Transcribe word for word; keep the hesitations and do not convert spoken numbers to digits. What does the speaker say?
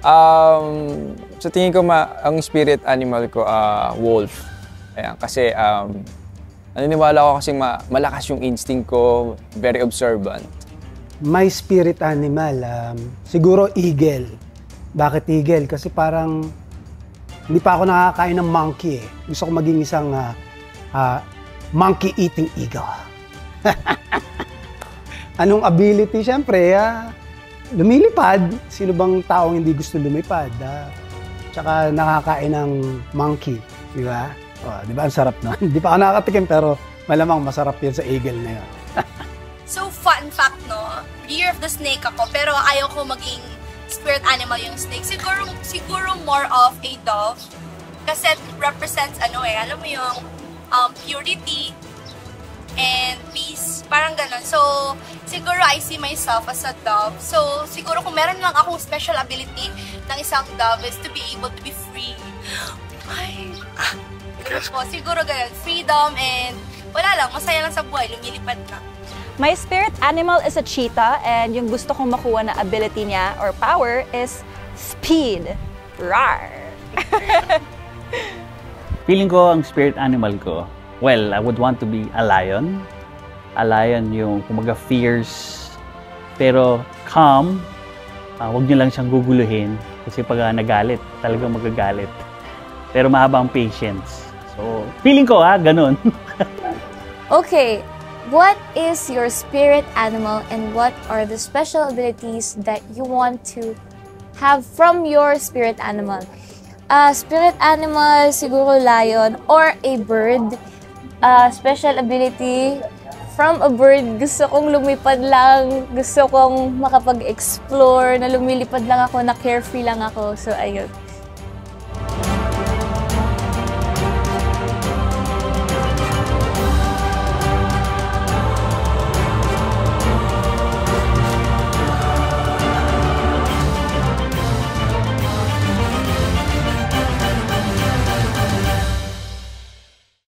Um, sa tingin ko, ma ang spirit animal ko, uh, wolf. Ayan, kasi um, naniniwala ko kasi ma malakas yung instinct ko, very observant. My spirit animal, um, siguro eagle. Bakit eagle? Kasi parang hindi pa ako nakakain ng monkey eh. Gusto ko maging isang uh, uh, monkey-eating eagle. Anong ability? Siyempre, ah, lumilipad. Sino bang taong hindi gusto lumipad? Ah? Tsaka nakakain ng monkey. Di ba? Oh, di ba? Ang sarap na. Hindi pa ako nakakatikim pero malamang masarap yan sa eagle na yun. So, fun fact, no? Year of the snake ako pero ayaw ko maging spirit animal yung snake. Siguro, siguro more of a dove. Kasi it represents ano eh, alam mo yung um, purity and peace, parang ganun. So, siguro I see myself as a dove. So, siguro kung meron lang akong special ability ng isang dove is to be able to be free. Ay, ah, yes. Po, siguro ganun. Freedom and wala lang, masaya lang sa buhay, lumilipad na. My spirit animal is a cheetah and yung gusto kong makuha na ability niya or power is speed. Rawr! Feeling ko ang spirit animal ko, well, I would want to be a lion. A lion yung kumaga fierce, pero calm. Uh, huwag niyo lang siyang guguluhin kasi pag uh, nagalit, talagang magagalit. Pero mahaba ang patience. So, feeling ko ah, ganun. Okay, what is your spirit animal and what are the special abilities that you want to have from your spirit animal? Uh, spirit animal, siguro lion or a bird. Uh, special ability from a bird, gusto kong lumipad lang, gusto kong makapag-explore, na lumilipad lang ako, na carefree lang ako, so ayun.